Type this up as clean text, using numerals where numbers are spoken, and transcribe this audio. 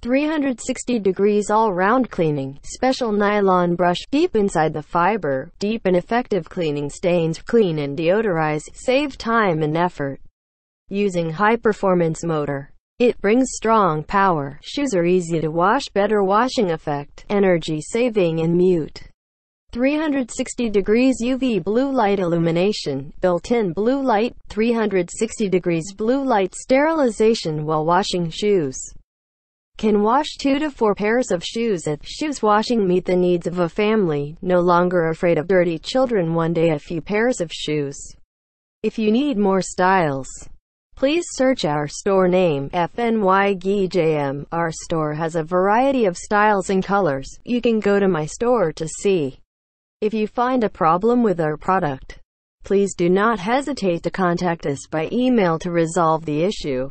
360 degrees all-round cleaning, special nylon brush, deep inside the fiber, deep and effective cleaning stains, clean and deodorize, save time and effort. Using high-performance motor, it brings strong power, shoes are easy to wash, better washing effect, energy saving and mute. 360 degrees UV blue light illumination, built-in blue light, 360 degrees blue light sterilization while washing shoes. Can wash 2 to 4 pairs of shoes at shoes washing meet the needs of a family, no longer afraid of dirty children, one day a few pairs of shoes. If you need more styles, please search our store name, PNYGJM. Our store has a variety of styles and colors. You can go to my store to see. If you find a problem with our product, please do not hesitate to contact us by email to resolve the issue.